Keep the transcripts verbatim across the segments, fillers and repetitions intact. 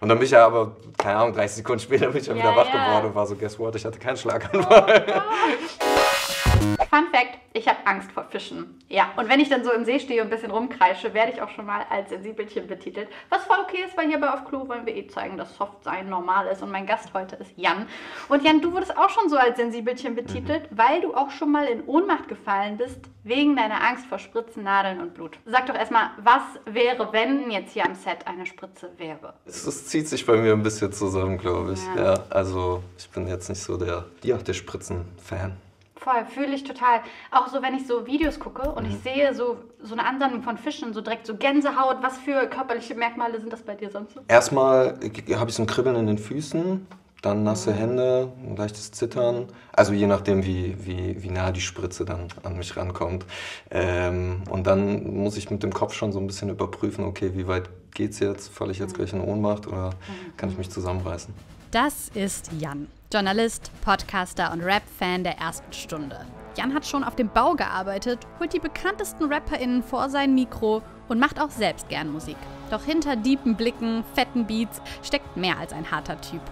Und dann bin ich ja aber, keine Ahnung, dreißig Sekunden später bin ich ja wieder ja, wach ja. geworden und war so, guess what, ich hatte keinen Schlaganfall. Oh, Fun Fact, ich habe Angst vor Fischen. Ja, und wenn ich dann so im See stehe und ein bisschen rumkreische, werde ich auch schon mal als Sensibelchen betitelt. Was voll okay ist, weil hier bei Auf Klo wollen wir eh zeigen, dass Softsein normal ist. Und mein Gast heute ist Jan. Und Jan, du wurdest auch schon so als Sensibelchen betitelt, mhm. weil du auch schon mal in Ohnmacht gefallen bist, wegen deiner Angst vor Spritzen, Nadeln und Blut. Sag doch erstmal, was wäre, wenn jetzt hier am Set eine Spritze wäre? Es, es zieht sich bei mir ein bisschen zusammen, glaube ich. Ja. Ja, also ich bin jetzt nicht so der, ja, der Spritzen-Fan. Voll, fühle ich total. Auch so, wenn ich so Videos gucke und mhm. ich sehe so, so eine Ansammlung von Fischen, so direkt so Gänsehaut. Was für körperliche Merkmale sind das bei dir sonst so? Erstmal habe ich so ein Kribbeln in den Füßen, dann nasse mhm. Hände, ein leichtes Zittern. Also je nachdem, wie, wie, wie nah die Spritze dann an mich rankommt. Ähm, und dann muss ich mit dem Kopf schon so ein bisschen überprüfen, okay, wie weit geht's jetzt? Falle ich jetzt mhm. gleich in Ohnmacht oder mhm. kann ich mich zusammenreißen? Das ist Jan. Journalist, Podcaster und Rap-Fan der ersten Stunde. Jan hat schon auf dem Bau gearbeitet, holt die bekanntesten RapperInnen vor sein Mikro und macht auch selbst gern Musik. Doch hinter tiefen Blicken, fetten Beats steckt mehr als ein harter Typ.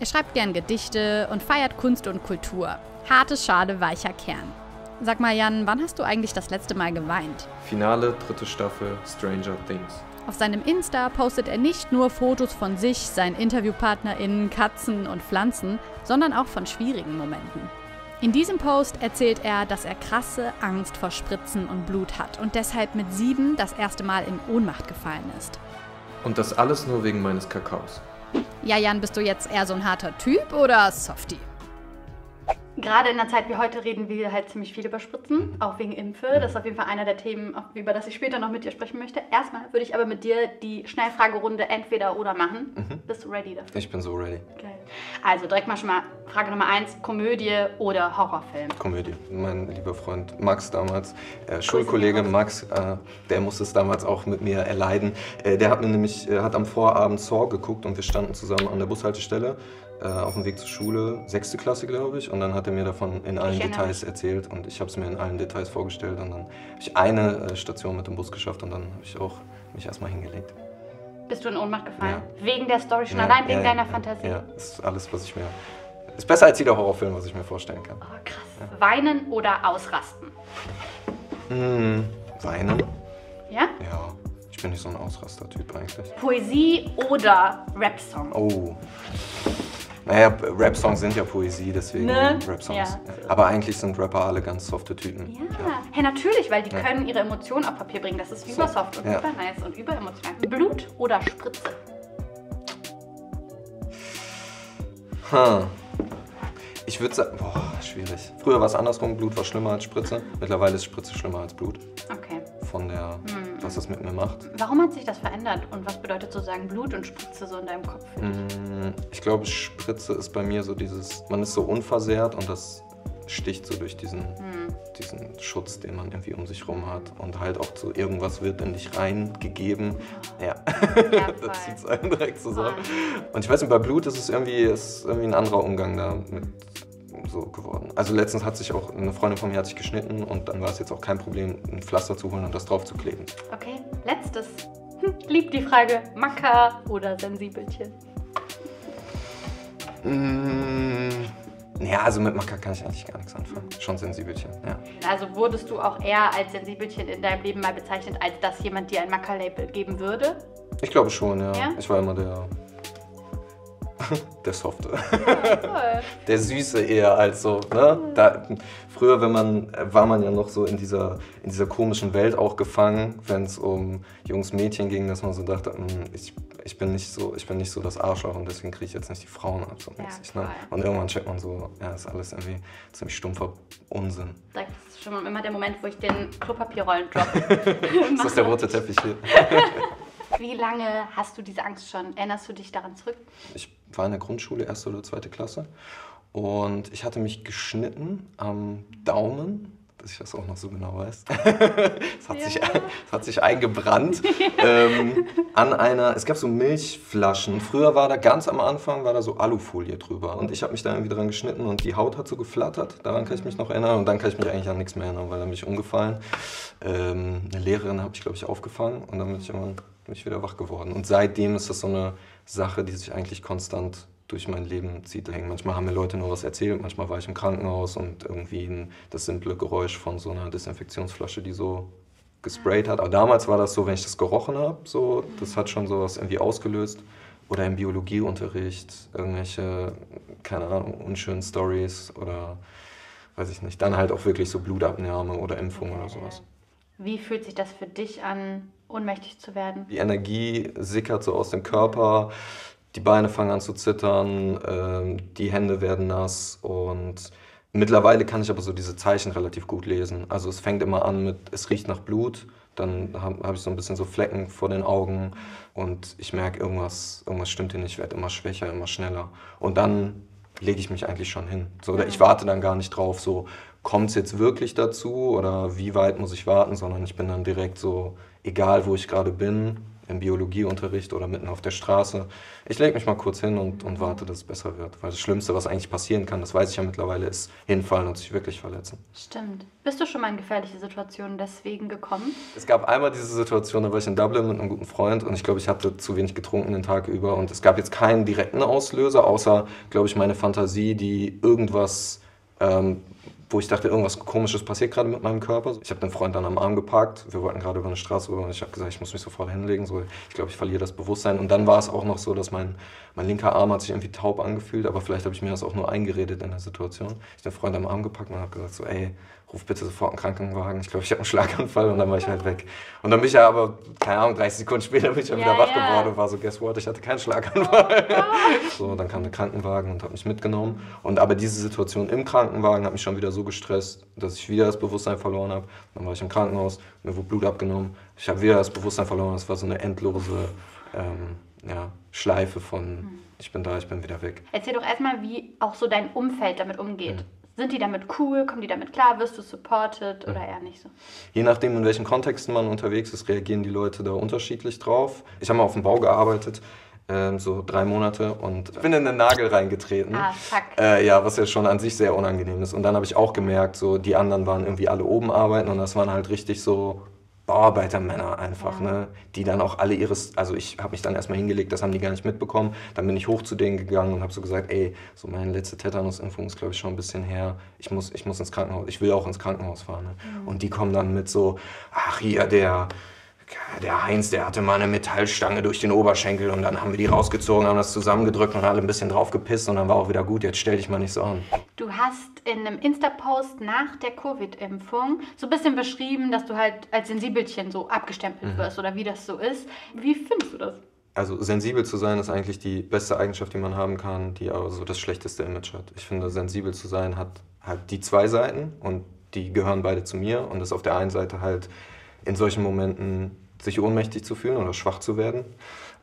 Er schreibt gern Gedichte und feiert Kunst und Kultur. Harte Schale, weicher Kern. Sag mal Jan, wann hast du eigentlich das letzte Mal geweint? Finale, dritte Staffel, Stranger Things. Auf seinem Insta postet er nicht nur Fotos von sich, seinen InterviewpartnerInnen, Katzen und Pflanzen, sondern auch von schwierigen Momenten. In diesem Post erzählt er, dass er krasse Angst vor Spritzen und Blut hat und deshalb mit sieben das erste Mal in Ohnmacht gefallen ist. Und das alles nur wegen meines Kakaos. Ja, Jan, bist du jetzt eher so ein harter Typ oder Softie? Gerade in der Zeit wie heute reden wir halt ziemlich viel über Spritzen, auch wegen Impfe. Das ist auf jeden Fall einer der Themen, über das ich später noch mit dir sprechen möchte. Erstmal würde ich aber mit dir die Schnellfragerunde entweder oder machen. Mhm. Bist du ready dafür? Ich bin so ready. Geil. Also direkt mal schon mal Frage Nummer eins, Komödie oder Horrorfilm? Komödie. Mein lieber Freund Max damals, äh, Schulkollege Max, äh, der musste es damals auch mit mir erleiden. Äh, der hat mir nämlich, äh, hat am Vorabend Saw geguckt und wir standen zusammen an der Bushaltestelle. Auf dem Weg zur Schule, sechste Klasse glaube ich, und dann hat er mir davon in allen Details erzählt und ich habe es mir in allen Details vorgestellt und dann habe ich eine Station mit dem Bus geschafft und dann habe ich auch mich erstmal hingelegt. Bist du in Ohnmacht gefallen? Ja. Wegen der Story schon ja, allein, wegen ja, deiner ja, Fantasie? Ja, das ist alles, was ich mir... ist besser als jeder Horrorfilm, was ich mir vorstellen kann. Oh, krass. Ja. Weinen oder ausrasten? Hm, weinen. Ja? Ja. Ich bin nicht so ein Ausraster-Typ eigentlich. Poesie oder Rap-Song? Oh. Naja, Rap-Songs sind ja Poesie, deswegen ne? Rap-Songs. Ja. Aber eigentlich sind Rapper alle ganz softe Typen. Ja, ja. Hey, natürlich, weil die ja. können ihre Emotionen auf Papier bringen. Das ist übersoft so. und ja. übernice und überemotional. Blut oder Spritze? Hm. Ich würde sagen, boah, schwierig. Früher war es andersrum, Blut war schlimmer als Spritze. Mittlerweile ist Spritze schlimmer als Blut. Okay. Von der, hm. was das mit mir macht. Warum hat sich das verändert und was bedeutet sozusagen Blut und Spritze so in deinem Kopf? Ich glaube, Spritze ist bei mir so dieses, man ist so unversehrt und das sticht so durch diesen, hm. diesen Schutz, den man irgendwie um sich rum hat. Und halt auch so irgendwas wird in dich reingegeben. Oh. Ja, ja das zieht es einem direkt zusammen. Oh. Und ich weiß nicht, bei Blut ist es irgendwie, ist irgendwie ein anderer Umgang damit so geworden. Also letztens hat sich auch eine Freundin von mir hat sich geschnitten und dann war es jetzt auch kein Problem, ein Pflaster zu holen und das drauf zu kleben. Okay, letztes. Hm, lieb die Frage, Macker oder Sensibelchen? Mmh. Ja, also mit Macker kann ich eigentlich gar nichts anfangen. Mhm. Schon Sensibelchen, ja. Also wurdest du auch eher als Sensibelchen in deinem Leben mal bezeichnet, als dass jemand dir ein Macker-Label geben würde? Ich glaube schon, ja. ja? Ich war immer der... der Softe. Ja, der Süße eher als so, ne? Da, früher wenn man, war man ja noch so in dieser, in dieser komischen Welt auch gefangen, wenn es um Jungs, Mädchen ging, dass man so dachte, ich, ich, bin, nicht so, ich bin nicht so das Arschloch und deswegen kriege ich jetzt nicht die Frauen ab. So ja, mäßig, ne? Und irgendwann checkt man so, ja, ist alles irgendwie ziemlich stumpfer Unsinn. Das ist schon immer der Moment, wo ich den Klopapierrollen droppe. Ist das der rote Teppich hier? Wie lange hast du diese Angst schon? Erinnerst du dich daran zurück? Ich war in der Grundschule, erste oder zweite Klasse. Und ich hatte mich geschnitten am Daumen, dass ich das auch noch so genau weiß. Es hat, ja. hat sich eingebrannt. ähm, an einer, es gab so Milchflaschen. Früher war da ganz am Anfang war da so Alufolie drüber. Und ich habe mich da irgendwie dran geschnitten und die Haut hat so geflattert. Daran kann ich mich noch erinnern. Und dann kann ich mich eigentlich an nichts mehr erinnern, weil da bin ich umgefallen. Ähm, eine Lehrerin habe ich, glaube ich, aufgefangen. Und dann bin ich irgendwann... bin ich wieder wach geworden. Und seitdem ist das so eine, Sache, die sich eigentlich konstant durch mein Leben zieht. Manchmal haben mir Leute nur was erzählt, manchmal war ich im Krankenhaus und irgendwie ein, das simple Geräusch von so einer Desinfektionsflasche, die so gesprayt hat. Aber damals war das so, wenn ich das gerochen habe, so, das hat schon sowas irgendwie ausgelöst. Oder im Biologieunterricht irgendwelche, keine Ahnung, unschönen Stories oder weiß ich nicht. Dann halt auch wirklich so Blutabnahme oder Impfung oder sowas. Wie fühlt sich das für dich an, ohnmächtig zu werden? Die Energie sickert so aus dem Körper, die Beine fangen an zu zittern, die Hände werden nass und mittlerweile kann ich aber so diese Zeichen relativ gut lesen. Also es fängt immer an mit, es riecht nach Blut, dann habe hab ich so ein bisschen so Flecken vor den Augen und ich merke, irgendwas, irgendwas stimmt hier nicht, ich werde immer schwächer, immer schneller. Und dann lege ich mich eigentlich schon hin. So, oder ich warte dann gar nicht drauf, so kommt es jetzt wirklich dazu oder wie weit muss ich warten, sondern ich bin dann direkt so, egal wo ich gerade bin, im Biologieunterricht oder mitten auf der Straße. Ich lege mich mal kurz hin und, und warte, dass es besser wird. Weil das Schlimmste, was eigentlich passieren kann, das weiß ich ja mittlerweile, ist hinfallen und sich wirklich verletzen. Stimmt. Bist du schon mal in gefährliche Situationen deswegen gekommen? Es gab einmal diese Situation, da war ich in Dublin mit einem guten Freund und ich glaube, ich hatte zu wenig getrunken den Tag über und es gab jetzt keinen direkten Auslöser, außer, glaube ich, meine Fantasie, die irgendwas, ähm, wo ich dachte, irgendwas Komisches passiert gerade mit meinem Körper. Ich habe den Freund dann am Arm gepackt, wir wollten gerade über eine Straße rüber und ich habe gesagt, ich muss mich sofort hinlegen, so, ich glaube, ich verliere das Bewusstsein. Und dann war es auch noch so, dass mein, mein linker Arm hat sich irgendwie taub angefühlt, aber vielleicht habe ich mir das auch nur eingeredet in der Situation. Ich habe den Freund am Arm gepackt und habe gesagt, so, ey, ruf bitte sofort einen Krankenwagen, ich glaube, ich habe einen Schlaganfall und dann war ich halt weg. Und dann bin ich ja aber, keine Ahnung, dreißig Sekunden später bin ich ja wieder yeah, wach yeah. geworden und war so, guess what, ich hatte keinen Schlaganfall. Oh. So, dann kam der Krankenwagen und hat mich mitgenommen. Und aber diese Situation im Krankenwagen hat mich schon wieder so gestresst, dass ich wieder das Bewusstsein verloren habe. Dann war ich im Krankenhaus, mir wurde Blut abgenommen, ich habe wieder das Bewusstsein verloren, das war so eine endlose ähm, ja, Schleife von ich bin da, ich bin wieder weg. Erzähl doch erstmal, wie auch so dein Umfeld damit umgeht. Ja. Sind die damit cool? Kommen die damit klar? Wirst du supported oder eher nicht so? Je nachdem, in welchen Kontexten man unterwegs ist, reagieren die Leute da unterschiedlich drauf. Ich habe mal auf dem Bau gearbeitet, äh, so drei Monate und bin in den Nagel reingetreten. Ah, fuck. Äh, ja, was ja schon an sich sehr unangenehm ist. Und dann habe ich auch gemerkt, so die anderen waren irgendwie alle oben arbeiten und das waren halt richtig so Bauarbeitermänner einfach, ja. ne? Die dann auch alle ihres, also ich habe mich dann erstmal hingelegt, das haben die gar nicht mitbekommen. Dann bin ich hoch zu denen gegangen und habe so gesagt, ey, so meine letzte Tetanusimpfung ist glaube ich schon ein bisschen her. Ich muss, ich muss ins Krankenhaus, ich will auch ins Krankenhaus fahren. Ne? Mhm. Und die kommen dann mit so, ach hier der, der Heinz, der hatte mal eine Metallstange durch den Oberschenkel und dann haben wir die rausgezogen, haben das zusammengedrückt und alle ein bisschen drauf gepisst und dann war auch wieder gut, jetzt stell dich mal nicht so an. Du hast in einem Insta-Post nach der Covid-Impfung so ein bisschen beschrieben, dass du halt als Sensibelchen so abgestempelt mhm. wirst oder wie das so ist. Wie findest du das? Also sensibel zu sein ist eigentlich die beste Eigenschaft, die man haben kann, die aber so das schlechteste Image hat. Ich finde, sensibel zu sein hat halt die zwei Seiten und die gehören beide zu mir und das auf der einen Seite halt in solchen Momenten sich ohnmächtig zu fühlen oder schwach zu werden.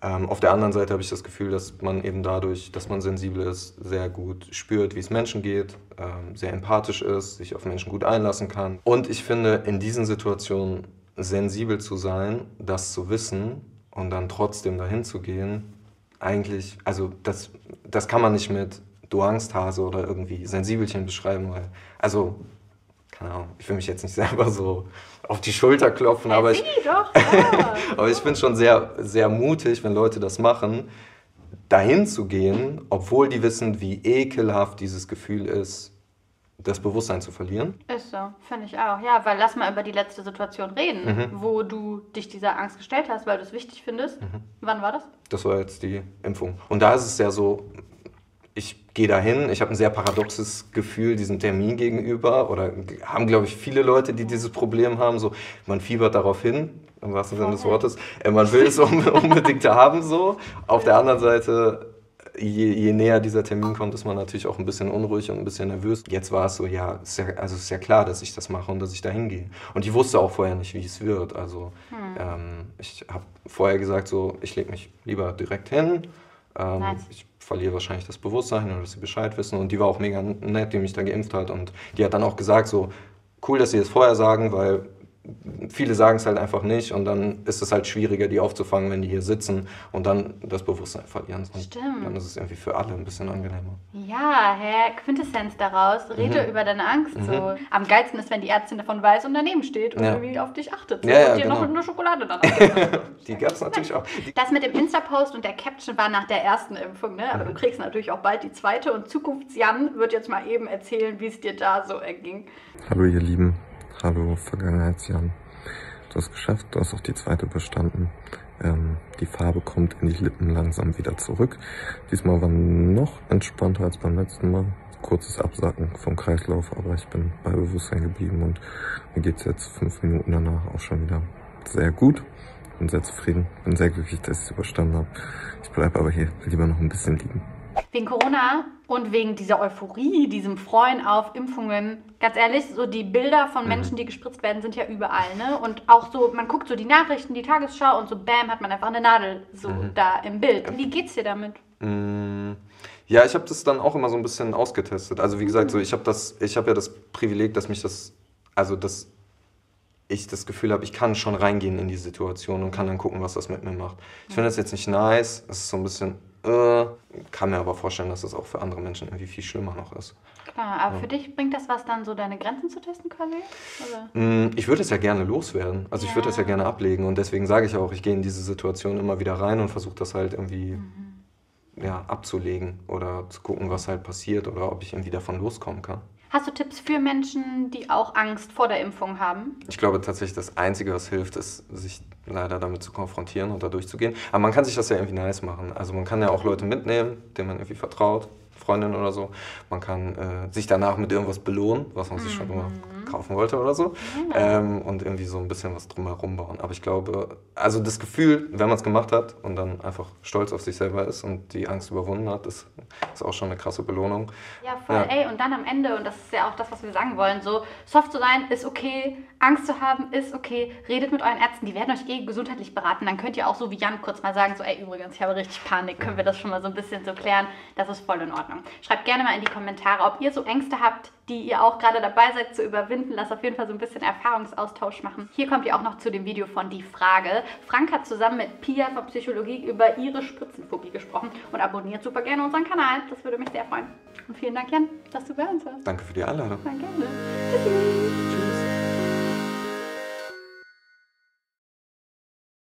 Ähm, auf der anderen Seite habe ich das Gefühl, dass man eben dadurch, dass man sensibel ist, sehr gut spürt, wie es Menschen geht, ähm, sehr empathisch ist, sich auf Menschen gut einlassen kann. Und ich finde, in diesen Situationen sensibel zu sein, das zu wissen und dann trotzdem dahin zu gehen, eigentlich, also das, das kann man nicht mit Du Angsthase oder irgendwie Sensibelchen beschreiben, weil, also, keine Ahnung, ich will mich jetzt nicht selber so auf die Schulter klopfen, aber ich, doch, ja. aber ich bin schon sehr, sehr mutig, wenn Leute das machen, dahin zu gehen, obwohl die wissen, wie ekelhaft dieses Gefühl ist, das Bewusstsein zu verlieren. Ist so, finde ich auch. Ja, weil lass mal über die letzte Situation reden, mhm. wo du dich dieser Angst gestellt hast, weil du es wichtig findest. Mhm. Wann war das? Das war jetzt die Impfung. Und da ist es ja so, ich gehe dahin, ich habe ein sehr paradoxes Gefühl diesem Termin gegenüber oder haben, glaube ich, viele Leute, die dieses Problem haben, so, man fiebert darauf hin, im wahrsten Sinne des Wortes, man will es unbedingt haben, so. Auf der anderen Seite, je, je näher dieser Termin kommt, ist man natürlich auch ein bisschen unruhig und ein bisschen nervös. Jetzt war es so, ja, ist ja, also ist ja klar, dass ich das mache und dass ich dahin gehe. Und ich wusste auch vorher nicht, wie es wird, also hm. ähm, ich habe vorher gesagt, so, ich lege mich lieber direkt hin, ähm, nice. ich verliere wahrscheinlich das Bewusstsein oder dass sie Bescheid wissen. Und die war auch mega nett, die mich da geimpft hat. Und die hat dann auch gesagt, so, cool, dass sie das vorher sagen, weil viele sagen es halt einfach nicht und dann ist es halt schwieriger, die aufzufangen, wenn die hier sitzen und dann das Bewusstsein verlieren. Stimmt. Dann ist es irgendwie für alle ein bisschen angenehmer. Ja, Herr Quintessenz daraus, rede mhm. über deine Angst mhm. so. Am geilsten ist, wenn die Ärztin davon weiß und daneben steht und ja. irgendwie auf dich achtet so, ja, ja, und dir genau. noch eine Schokolade danach. Die gab es natürlich auch. Das mit dem Insta-Post und der Caption war nach der ersten Impfung, ne? Aber mhm. du kriegst natürlich auch bald die zweite und Zukunfts-Jan wird jetzt mal eben erzählen, wie es dir da so erging. Hallo ihr Lieben. Hallo Vergangenheitsjahren. Du hast es geschafft, du hast auch die zweite bestanden. Ähm, die Farbe kommt in die Lippen langsam wieder zurück. Diesmal war noch entspannter als beim letzten Mal. Kurzes Absacken vom Kreislauf, aber ich bin bei Bewusstsein geblieben und mir geht es jetzt fünf Minuten danach auch schon wieder sehr gut. Bin sehr zufrieden, bin sehr glücklich, dass ich es überstanden habe. Ich bleibe aber hier lieber noch ein bisschen liegen. Wegen Corona und wegen dieser Euphorie, diesem Freuen auf Impfungen. Ganz ehrlich, so die Bilder von Menschen, die gespritzt werden, sind ja überall, ne? Und auch so, man guckt so die Nachrichten, die Tagesschau und so bam, hat man einfach eine Nadel so mhm. da im Bild. Wie geht's dir damit? Ja, ich habe das dann auch immer so ein bisschen ausgetestet. Also wie gesagt, mhm. so, ich habe das, ich habe ja das Privileg, dass mich das, also das... ich das Gefühl habe, ich kann schon reingehen in die Situation und kann dann gucken, was das mit mir macht. Ich finde das jetzt nicht nice, es ist so ein bisschen, äh, kann mir aber vorstellen, dass das auch für andere Menschen irgendwie viel schlimmer noch ist. Klar, aber ja. für dich bringt das was dann so, deine Grenzen zu testen, Curly? Oder? Ich würde es ja gerne loswerden, also ja. ich würde das ja gerne ablegen und deswegen sage ich auch, ich gehe in diese Situation immer wieder rein und versuche das halt irgendwie mhm. ja, abzulegen oder zu gucken, was halt passiert oder ob ich irgendwie davon loskommen kann. Hast du Tipps für Menschen, die auch Angst vor der Impfung haben? Ich glaube tatsächlich, das Einzige, was hilft, ist, sich leider damit zu konfrontieren und da durchzugehen. Aber man kann sich das ja irgendwie nice machen. Also man kann ja auch Leute mitnehmen, denen man irgendwie vertraut, Freundin oder so. Man kann äh, sich danach mit irgendwas belohnen, was man mhm. sich schon immer kaufen wollte oder so. Mhm. Ähm, und irgendwie so ein bisschen was drumherum bauen. Aber ich glaube, also das Gefühl, wenn man es gemacht hat und dann einfach stolz auf sich selber ist und die Angst überwunden hat, ist, ist auch schon eine krasse Belohnung. Ja, voll. Ja. Ey, und dann am Ende, und das ist ja auch das, was wir sagen wollen, so soft zu sein ist okay, Angst zu haben ist okay, redet mit euren Ärzten, die werden euch eh gesundheitlich beraten. Dann könnt ihr auch so wie Jan kurz mal sagen, so ey, übrigens, ich habe richtig Panik, können wir das schon mal so ein bisschen so klären? Das ist voll in Ordnung. Schreibt gerne mal in die Kommentare, ob ihr so Ängste habt, die ihr auch gerade dabei seid zu überwinden. Lasst auf jeden Fall so ein bisschen Erfahrungsaustausch machen. Hier kommt ihr auch noch zu dem Video von Die Frage. Frank hat zusammen mit Pia von Psychologie über ihre Spritzenphobie gesprochen und abonniert super gerne unseren Kanal. Das würde mich sehr freuen. Und vielen Dank, Jan, dass du bei uns warst. Danke für die Einladung. Danke. Tschüssi.